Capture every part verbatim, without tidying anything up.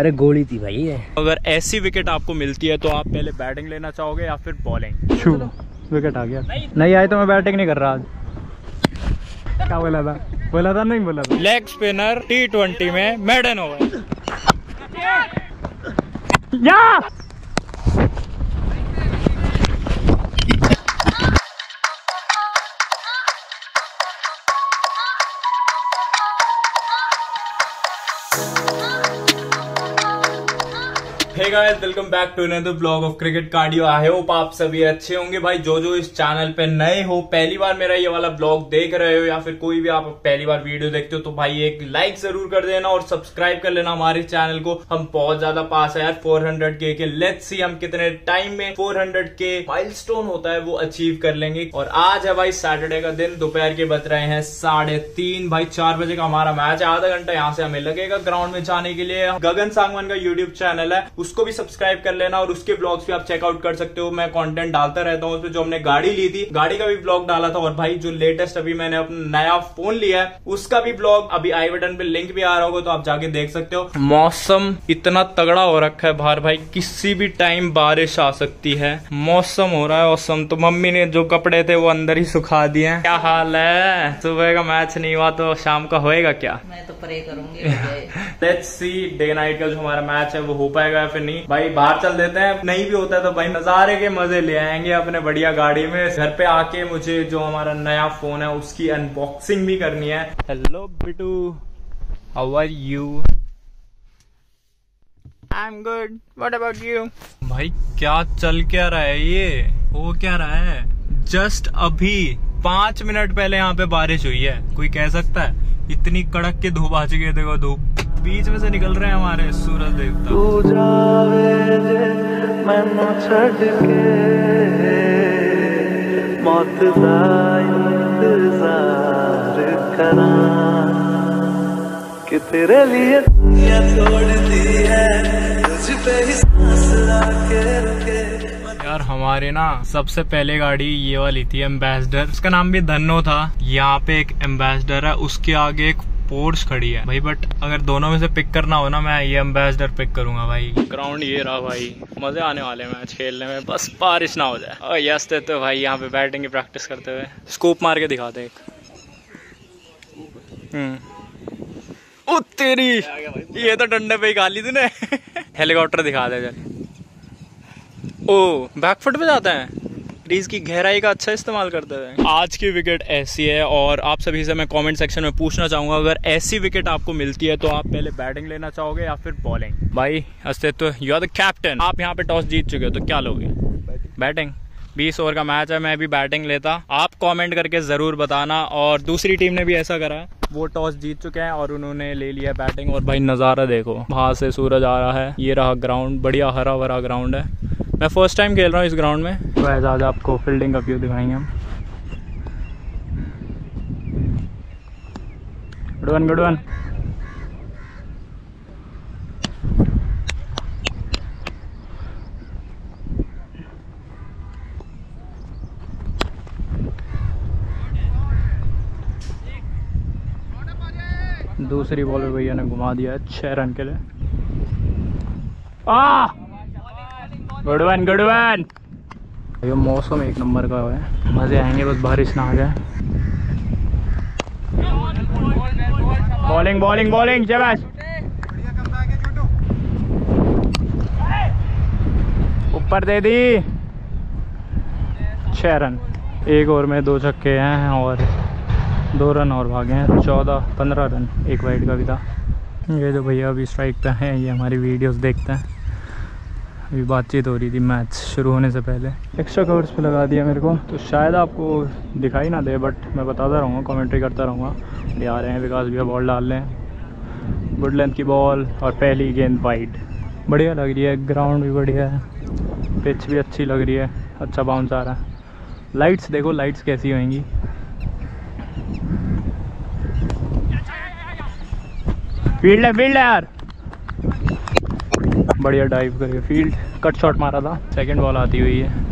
अरे गोली थी भाई ये। अगर ऐसी विकेट आपको मिलती है तो आप पहले बैटिंग लेना चाहोगे या फिर बॉलिंग? शू विकेट आ गया, नहीं, नहीं आई तो मैं बैटिंग नहीं कर रहा आज। क्या बोला था? बोला था नहीं बोला था। लेग स्पिनर टी ट्वेंटी में मेडन हो गए। Hey guys, welcome back to another blog of cricket cardio. I hope आप सभी अच्छे होंगे भाई। जो जो इस चैनल पे नए हो, पहली बार मेरा ये वाला ब्लॉग देख रहे हो या फिर कोई भी आप पहली बार वीडियो देखते हो तो भाई एक लाइक जरूर कर देना और सब्सक्राइब कर लेना हमारे चैनल को। हम बहुत ज्यादा पास है यार फोर हंड्रेड के के। लेट्स सी हम कितने टाइम में फोर हंड्रेड के माइलस्टोन होता है वो अचीव कर लेंगे। और आज है भाई सैटरडे का दिन, दोपहर के बज रहे हैं साढ़े तीन। भाई चार बजे का हमारा मैच है, आधा घंटा यहाँ से हमें लगेगा ग्राउंड में जाने के लिए। गगन सांगवान का यूट्यूब चैनल है, उसको भी सब्सक्राइब कर लेना और उसके ब्लॉग्स भी आप चेकआउट कर सकते हो। मैं कंटेंट डालता रहता हूँ उसमें। जो हमने गाड़ी ली थी, गाड़ी का भी ब्लॉग डाला था। और भाई जो लेटेस्ट अभी मैंने अपना नया फोन लिया है उसका भी ब्लॉग अभी आई बटन पे लिंक भी आ रहा होगा, तो आप जाके देख सकते हो। मौसम इतना तगड़ा हो रखा है बाहर भाई, किसी भी टाइम बारिश आ सकती है। मौसम हो रहा है औसम। तो मम्मी ने जो कपड़े थे वो अंदर ही सुखा दिए हैं। क्या हाल है? सुबह का मैच नहीं हुआ तो शाम का होएगा क्या? मैं तो प्रे करूंगी। लेट्स सी डे नाइट का जो हमारा मैच है वो हो पाएगा फिर नहीं। भाई बाहर चल देते हैं, नहीं भी होता है तो भाई नजारे के मजे ले आएंगे अपने बढ़िया गाड़ी में। घर पे आके मुझे जो हमारा नया फोन है उसकी अनबॉक्सिंग भी करनी है। Hello Bittu, how are you? I am good, what about you? भाई क्या चल क्या रहा है, ये हो क्या रहा है? जस्ट अभी पांच मिनट पहले यहाँ पे बारिश हुई है। कोई कह सकता है? इतनी कड़क की धूप आ चुकी है, देखो धूप बीच में से निकल रहे हैं हमारे सूरज देवता। तू जावे मैनू छड़ के मौत दा इंतजार करां कि तेरे लिए दुनिया छोड़ती है तुझ पे ही सांस लाके रुके। यार हमारे ना सबसे पहले गाड़ी ये वाली थी एम्बेसडर, उसका नाम भी धन्नो था। यहाँ पे एक एम्बेसडर है, उसके आगे एक पोर्स खड़ी है भाई। बट अगर दोनों में से पिक करना हो ना, मैं ये एम्बेसडर पिक करूंगा भाई। ग्राउंड ये रहा भाई, मजे आने वाले मैच खेलने में, बस बारिश ना हो जाए। और यस थे तो भाई यहाँ पे बैटिंग की प्रैक्टिस करते हुए स्कूप मार के दिखाते एक। हम्म, ओ तेरी ये तो डंडे पे ही खा ली तूने। हेलीकॉप्टर दिखा दे जरा। ओ बैक फुट पे जाता है, क्रीज की गहराई का अच्छा इस्तेमाल करते हैं। आज की विकेट ऐसी है और आप सभी से मैं कमेंट सेक्शन में पूछना चाहूंगा, अगर ऐसी विकेट आपको मिलती है तो आप पहले बैटिंग लेना चाहोगे या फिर बॉलिंग? भाई अस्तित्व, यू आर द कैप्टन, आप यहाँ पे टॉस जीत चुके हो तो क्या लोगे? बैटिंग। बीस ओवर का मैच है, मैं भी बैटिंग लेता। आप कमेंट करके जरूर बताना। और दूसरी टीम ने भी ऐसा करा है, वो टॉस जीत चुके हैं और उन्होंने ले लिया बैटिंग। और भाई नज़ारा देखो, वहाँ से सूरज आ रहा है। ये रहा ग्राउंड, बढ़िया हरा भरा ग्राउंड है। मैं फर्स्ट टाइम खेल रहा हूँ इस ग्राउंड में। तो आज आपको फील्डिंग का व्यू दिखाएंगे हम। Good one, good one. दूसरी बॉल पे भैया ने घुमा दिया है छह रन के लिए। आ गुड वन, गुड वन। ये मौसम एक नंबर का है, मजे आएंगे बस बारिश ना आ जाए। बॉलिंग बॉलिंग बॉलिंग, शाबाश। ऊपर दे दी, छह रन। एक ओवर में दो छक्के हैं और दो रन और भागे हैं, चौदह पंद्रह रन। एक वाइड का भी था। ये जो भैया अभी स्ट्राइक पे हैं, ये हमारी वीडियोस देखते हैं। अभी बातचीत हो रही थी मैच शुरू होने से पहले। एक्स्ट्रा कवर्स पे लगा दिया मेरे को, तो शायद आपको दिखाई ना दे, बट मैं बताता रहूँगा, कमेंट्री करता रहूँगा। ये आ रहे हैं विकास भैया, बॉल डाल रहे हैं, गुड लेंथ की बॉल और पहली गेंद वाइड। बढ़िया लग रही है, ग्राउंड भी बढ़िया है, पिच भी अच्छी लग रही है, अच्छा बाउंस आ रहा है। लाइट्स देखो, लाइट्स कैसी होंगी। फील्ड है, फील्ड है यार, बढ़िया डाइव करके फील्ड कट शॉट मारा था। सेकंड बॉल आती हुई है,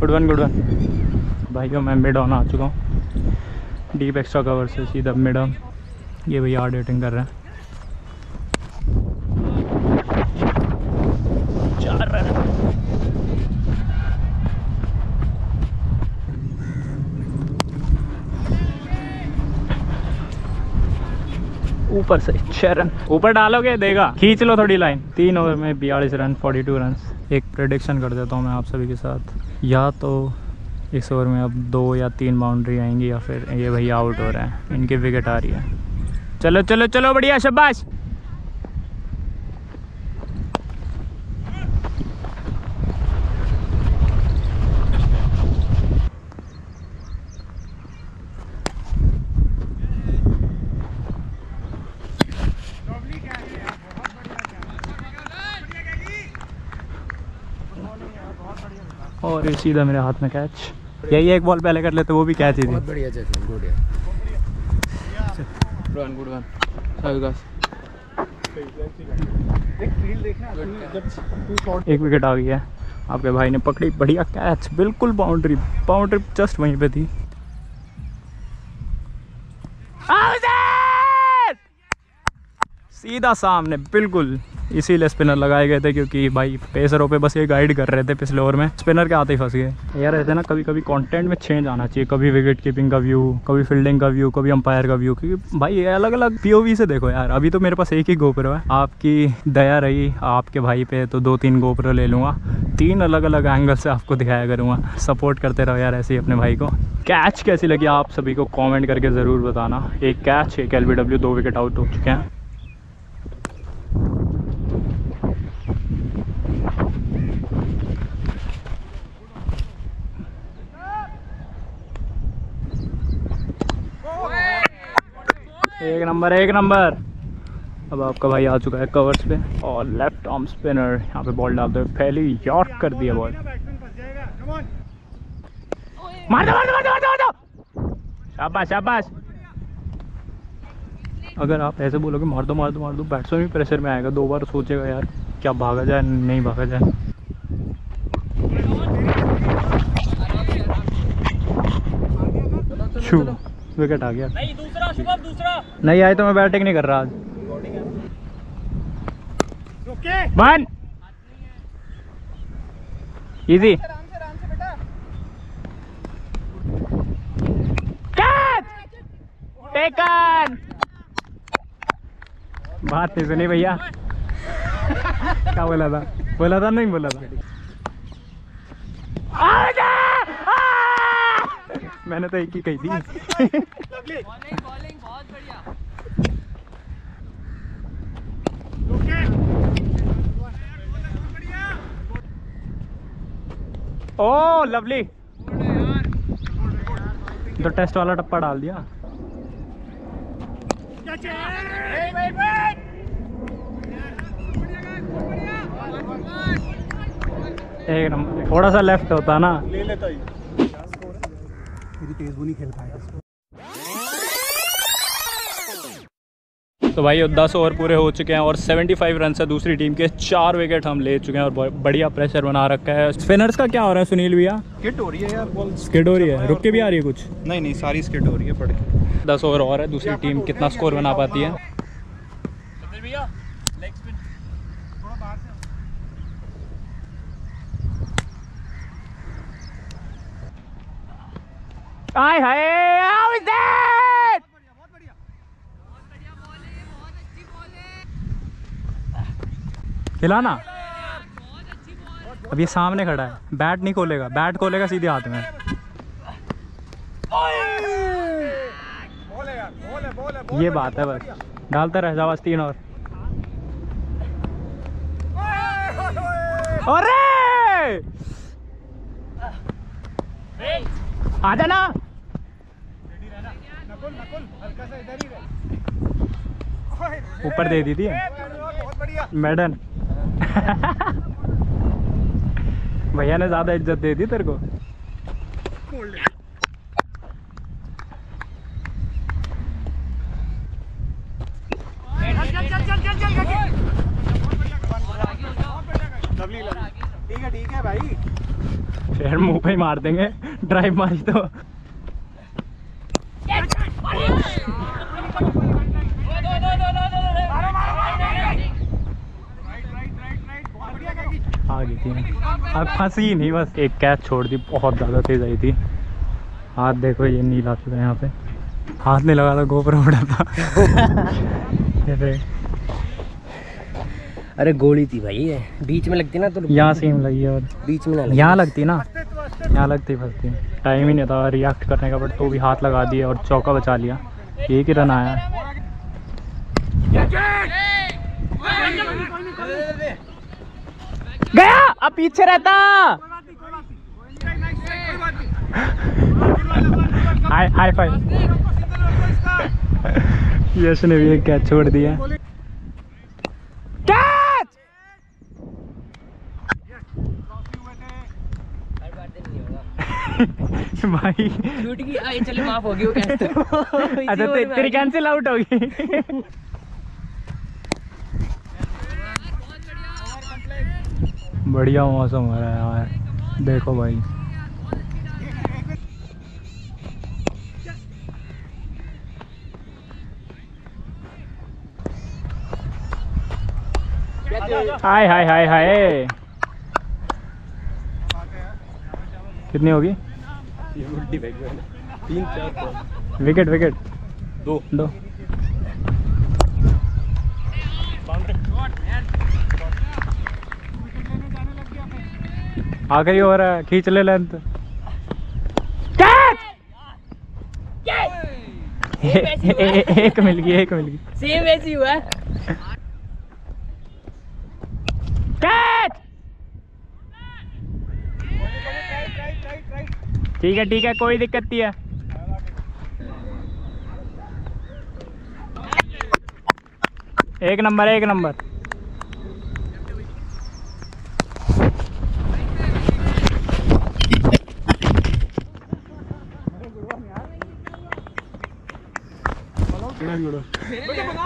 गुड वन, गुड वन। भाइयों मैं मिड ऑन आ चुका हूँ, डीप एक्स्ट्रा कवर से सीधा मिड ऑन। ये भैया हार्ड हिटिंग कर रहे हैं। ऊपर से छः रन ऊपर डालोगे देगा, खींच लो थोड़ी लाइन। तीन ओवर में बयालीस रन, बयालीस रन। एक प्रेडिक्शन कर देता हूँ मैं आप सभी के साथ, या तो इस ओवर में अब दो या तीन बाउंड्री आएंगी या फिर ये भैया आउट हो रहे हैं, इनकी विकेट आ रही है। चलो चलो चलो, बढ़िया, शाबाश। और ये सीधा मेरे हाथ में कैच, यही एक बॉल पहले कर लेते वो भी कैच ही थी। बहुत बढ़िया जैसे, गुड रन, गुड रन। एक विकेट आ गई है, आपके भाई ने पकड़ी, बढ़िया कैच, बिल्कुल बाउंड्री, बाउंड्री जस्ट वहीं पे थी। सीधा सामने, बिल्कुल इसीलिए स्पिनर लगाए गए थे क्योंकि भाई पेसरों पे बस ये गाइड कर रहे थे पिछले ओवर में, स्पिनर के आते ही फंस गए। यार रहते ना, कभी कभी कंटेंट में चेंज आना चाहिए, कभी विकेट कीपिंग का व्यू, कभी फील्डिंग का व्यू, कभी अंपायर का व्यू, क्योंकि भाई ये अलग अलग पीओवी से देखो यार। अभी तो मेरे पास एक ही गोप्रो है, आपकी दया रही आपके भाई पे तो दो तीन गोप्रो ले लूँगा, तीन अलग अलग एंगल से आपको दिखाया करूँगा। सपोर्ट करते रहो यार ऐसे ही अपने भाई को। कैच कैसी लगी आप सभी को कॉमेंट करके ज़रूर बताना। एक कैच, एक एल बी डब्ल्यू, दो विकेट आउट हो चुके हैं। एक नंबर, एक नंबर। अब आपका भाई आ चुका है कवर्स पे और लेफ्ट आर्म स्पिनर यहाँ पे बॉल डालते हुए पहली यॉर्क कर दिया बॉल। मार दो, मार दो, मार दो, मार दो। शाबाश शाबाश। अगर आप ऐसे बोलोगे मार दो मार दो मार दो, बैट्समैन भी प्रेशर में आएगा, दो बार सोचेगा यार क्या भागा जाए नहीं भागा जाए। छू, विकेट आ गया। नहीं, दूसरा, शुभम, दूसरा। नहीं आए तो मैं बैटिंग नहीं कर रहा आज। One easy catch taken. बात नहीं सुनी भैया। क्या बोला था? बोला था नहीं बोला था? मैंने तो एक ही कही थी। बॉलिंग बॉलिंग बहुत बढ़िया। ओह लवली, तो टेस्ट वाला टप्पा डाल दिया। एक नंबर, थोड़ा सा लेफ्ट होता ना ले लेता ही। तेज वो नहीं खेल पाएगा। तो भाई दस ओवर पूरे हो चुके हैं और पचहत्तर रन से दूसरी टीम के चार विकेट हम ले चुके हैं और बढ़िया प्रेशर बना रखा है। स्पिनर्स का क्या हो रहा है सुनील भैया? स्किट हो रही है यार, बॉल स्किट हो रही है, रुक के भी आ रही है कुछ? नहीं नहीं, सारी स्किट हो रही है पड़ के। दस ओवर और है, दूसरी टीम कितना स्कोर बना पाती है। हाय हाय, हाउ इज दैट? बहुत बढ़िया, बहुत बढ़िया बॉल है, बहुत अच्छी बॉल है। खिलाना, बहुत अच्छी बॉल। अब ये सामने खड़ा है, बैट नहीं खोलेगा, बैट खोलेगा सीधे हाथ में। ये बात है, बस डालता रह जाओ। तीन और, अरे आ जाना। ऊपर दे दी थी मैडम। भैया ने ज्यादा इज्जत दे दी तेरे को। ठीक है ठीक है भाई, फिर मुंह पे ही मार देंगे ड्राइव मारी तो। आ गई थी अब, फंसी ही नहीं, बस एक कैच छोड़ दी, बहुत ज़्यादा तेज आई थी। हाथ देखो ये नीला चुका है यहाँ पे, हाथ नहीं लगा था गोप्रो उड़ा था। अरे गोली थी भाई ये, बीच में लगती ना तो यहाँ सेम लगी और बीच में लगी, यहाँ लगती ना, यहाँ लगती फंसती। टाइम ही नहीं था रिएक्ट करने का, बट तो भी हाथ लगा दिया और चौका बचा लिया, एक ही रन आया। गया अब पीछे रहता। हाय हाय फाइव। यश ने भी एक कैच छोड़ दिया। कैच! भाई शूट की आई, चलो माफ हो गई वो कैच तो। अच्छा तेरी कैंसिल आउट होगी। बढ़िया मौसम हो रहा है यार, देखो भाई। हाय हाय हाय हाय, कितनी होगी? तीन चार। विकेट विकेट दो दो। आ गई और खींच ले लेंथ। एक मिल गई, एक मिल गई, सेम ऐसी हुआ। ठीक है ठीक है, कोई दिक्कत नहीं है। एक नंबर एक नंबर। बना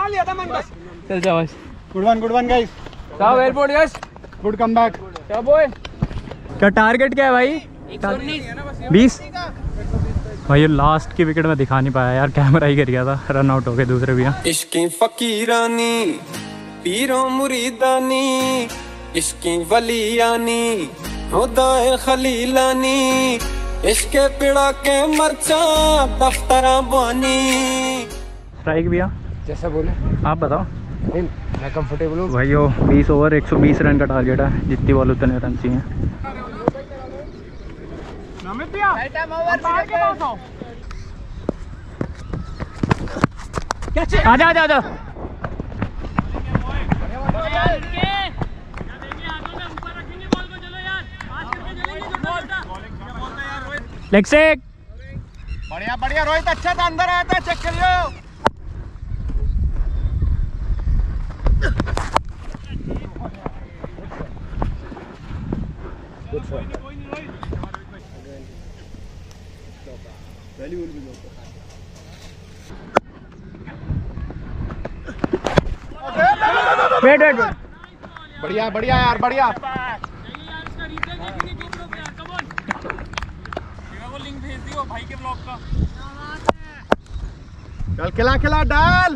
लिया था मन बस। चल जाओ बस। Good one good one guys. साहब airport yes. Good come back. क्या बॉय? क्या टारगेट क्या है भाई? बीस। भाई ये लास्ट की विकेट में दिखा नहीं पाया यार, कैमरा ही गिर गया था, रन आउट हो गए दूसरे भैया। इश्की फकीरानी पीरों मुरीदानी, इश्की वलियानी खुदाए खलीलानी, इश्के पिड़ा के मरचा दफ्तरा बानी। स्ट्राइक भैया जैसा बोले आप बताओ। मैं कंफर्टेबल हूँ भाई। वो बीस ओवर एक सौ बीस रन का टारगेट है, जितनी बॉल उतने रन चाहिए। आजा आजा आजा। लेग सेक। बढ़िया बढ़िया रोहित, अच्छा था, अंदर आया था, चेक कर लियो। Wait wait wait. बढ़िया बढ़िया यार बढ़िया। लिंक भेज दियो भाई के ब्लॉग का। चल खिला खिला डाल।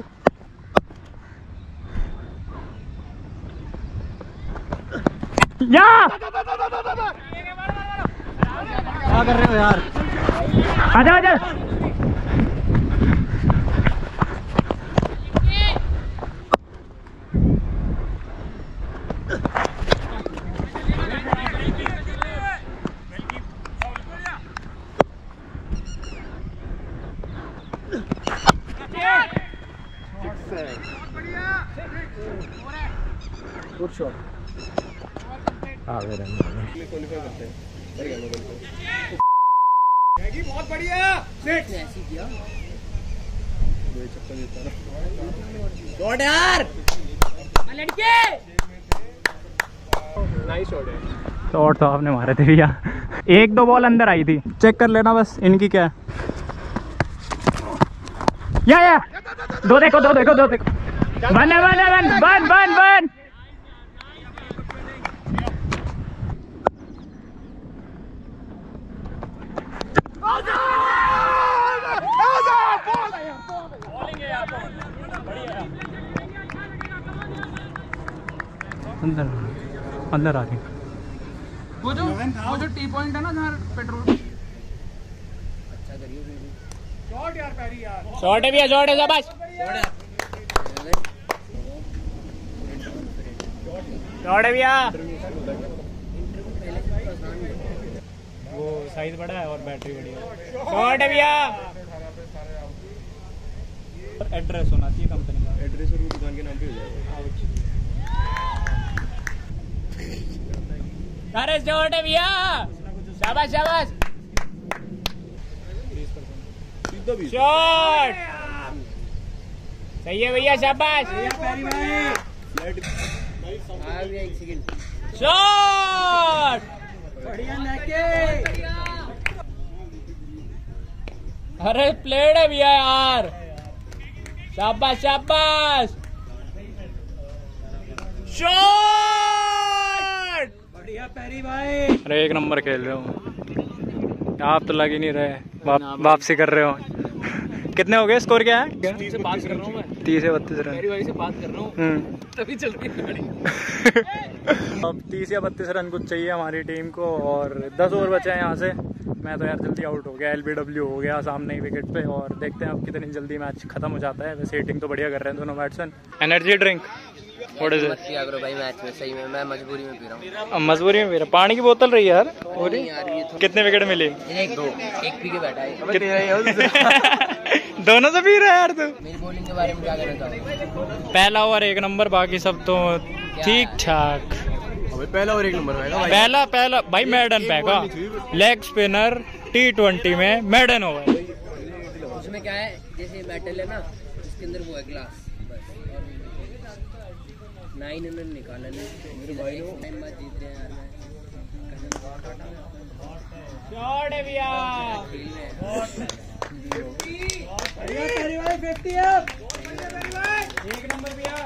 या क्या कर रहे हो यार? आजा आजा। Good shot. आ गए बहुत बढ़िया। शॉट तो आपने मारे थे भैया, एक दो बॉल अंदर आई थी, चेक कर लेना बस इनकी क्या है। या या दो देखो दो देखो दो देखो। One one one one one one. अंदर अंदर आ रही। वो जो वो जो टी पॉइंट है ना जहाँ पेट्रोल। अच्छा करियो बेबी। शॉट यार पैरी यार। शॉट है भैया, शॉट है, शाबाश। शॉट है भैया। वो साइज बड़ा है और बैटरी बड़ी है। शॉट है भैया। एड्रेस होना चाहिए कंपनी का। एड्रेस और दुकान के नाम पे हो जाएगा। अरे शॉट है भैया, शाबाश शाबाश। शॉट सही है भैया, शाबाश। शॉट बढ़िया लेके। अरे प्लेट है भैया यार, शाबाश शाबाश। शॉट बढ़िया पैरी भाई। अरे एक नंबर खेल रहे हो आप, तो लग ही नहीं रहे वापसी कर रहे हो। कितने हो गए, स्कोर क्या है? से बात कर रहा हूं मैं। तीस या बत्तीस रन। मेरी भाई से बात कर रहा हूं तभी चलती है गाड़ी। अब तीस या बत्तीस रन कुछ चाहिए हमारी टीम को और दस ओवर बचे हैं यहाँ से। मैं तो यार जल्दी आउट हो गया, एलबीडब्ल्यू हो गया सामने ही विकेट पे, और देखते हैं अब कितनी जल्दी मैच खत्म हो जाता है। वैसे हिटिंग तो बढ़िया कर रहे हैं दोनों बैट्समैन। एनर्जी ड्रिंक थोड़े से भाई मैच में, सही में मैं मजबूरी में पी रहा हूं। मजबूरी में पी रहा, पानी की बोतल रही यार। कितने विकेट मिले? एक दो, एक पी के बैठा है। दोनों से पी रहा है यार तू। मेरी बॉलिंग के बारे में क्या कहना? पहला ओवर एक नंबर, बाकी सब तो ठीक ठाक। पहला ओवर एक नंबर आएगा भाई। पहला पहला भाई मैडन पैका, लेग स्पिनर टी ट्वेंटी में मैडन ओवर। उसमें क्या है, जैसे मेटल है ना उसके अंदर वो है ग्लास, नाइन इन्होंने निकाला नहीं भाई। टाइम बाद जीत रहे हैं यार। है भैया एक नंबर भैया।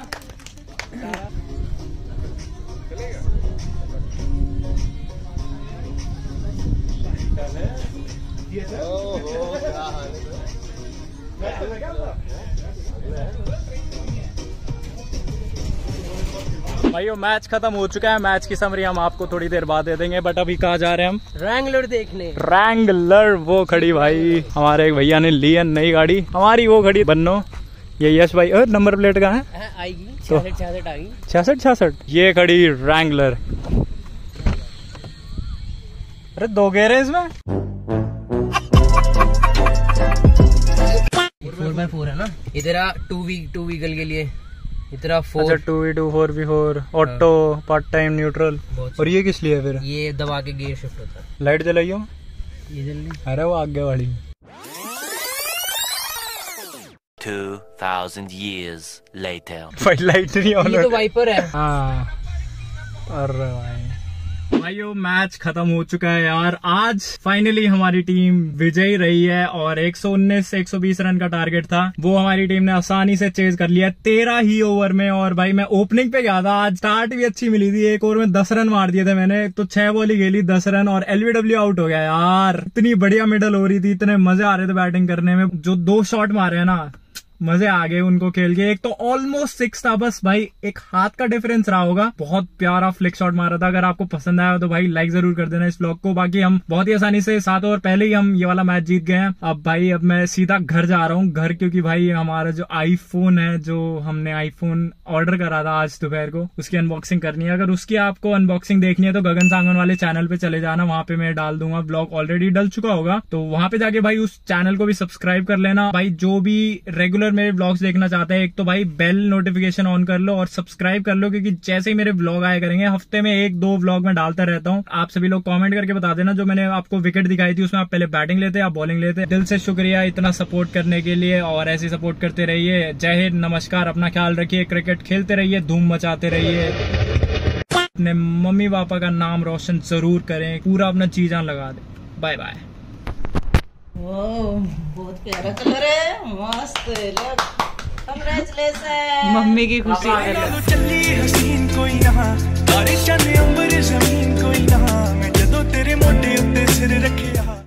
भाइयों मैच खत्म हो चुका है। मैच की समरी हम आपको थोड़ी देर बाद दे देंगे, बट अभी कहाँ जा रहे हैं हम? रैंगलर देखने। रैंगलर वो खड़ी भाई, हमारे एक भैया ने ली है नई गाड़ी, हमारी वो खड़ी बन्नो। ये यश भाई, और नंबर प्लेट कहाँ है? आएगी छियासठ छियासठ, आएगी छियासठ छियासठ। ये खड़ी रैंगलर। अरे दो गेयर है इसमें, फोर बाई फोर है ना। इधर टू वी टू व्हीकल के लिए इतना four, two V two four V four auto part time neutral. और ये किस लिए है फिर? ये दबा के गियर शिफ्ट होता है। लाइट जलाइयो ये जल्दी। अरे वो आगे वाली। Two thousand years later. भाई लाइट नहीं ऑन, ये तो वाइपर है। हाँ अरे भाई भाइयों मैच खत्म हो चुका है यार। आज फाइनली हमारी टीम विजयी रही है और एक सौ उन्नीस एक सौ बीस रन का टारगेट था, वो हमारी टीम ने आसानी से चेज कर लिया तेरह ही ओवर में। और भाई मैं ओपनिंग पे गया था, आज स्टार्ट भी अच्छी मिली थी, एक ओवर में दस रन मार दिए थे मैंने, तो छह बॉल ही खेली दस रन और एलबीडब्ल्यू आउट हो गया यार। इतनी बढ़िया मिडल हो रही थी, इतने मजे आ रहे थे बैटिंग करने में। जो दो शॉट मारे है ना मजे आ गए उनको खेल के। एक तो ऑलमोस्ट सिक्स था बस भाई, एक हाथ का डिफरेंस रहा होगा। बहुत प्यारा फ्लिक शॉट मारा था। अगर आपको पसंद आया हो तो भाई लाइक जरूर कर देना इस व्लॉग को। बाकी हम बहुत ही आसानी से सात ओवर पहले ही हम ये वाला मैच जीत गए हैं। अब भाई अब मैं सीधा घर जा रहा हूँ घर, क्योंकि भाई हमारा जो आईफोन है, जो हमने आईफोन ऑर्डर करा था आज दोपहर को, उसकी अनबॉक्सिंग करनी है। अगर उसकी आपको अनबॉक्सिंग देखनी है तो गगन सांगवान वाले चैनल पे चले जाना, वहाँ पे मैं डाल दूंगा, व्लॉग ऑलरेडी डल चुका होगा। तो वहाँ पे जाके भाई उस चैनल को भी सब्सक्राइब कर लेना। भाई जो भी रेगुलर मेरे ब्लॉग्स देखना चाहते हैं, एक तो भाई बेल नोटिफिकेशन ऑन कर लो और सब्सक्राइब कर लो, क्योंकि जैसे ही मेरे ब्लॉग आया करेंगे, हफ्ते में एक दो ब्लॉग में डालता रहता हूँ। आप सभी लोग कमेंट करके बता देना, जो मैंने आपको विकेट दिखाई थी उसमें आप पहले बैटिंग लेते आप बॉलिंग लेते। दिल से शुक्रिया इतना सपोर्ट करने के लिए, और ऐसे सपोर्ट करते रहिए। जय हिंद, नमस्कार, अपना ख्याल रखिए, क्रिकेट खेलते रहिए, धूम मचाते रहिए, अपने मम्मी पापा का नाम रोशन जरूर करें, पूरा अपना जी जान लगा दे। Bye bye. बहुत प्यारा कलर है, मस्त है, कांग्रेचुलेशन। मम्मी की खुशी है।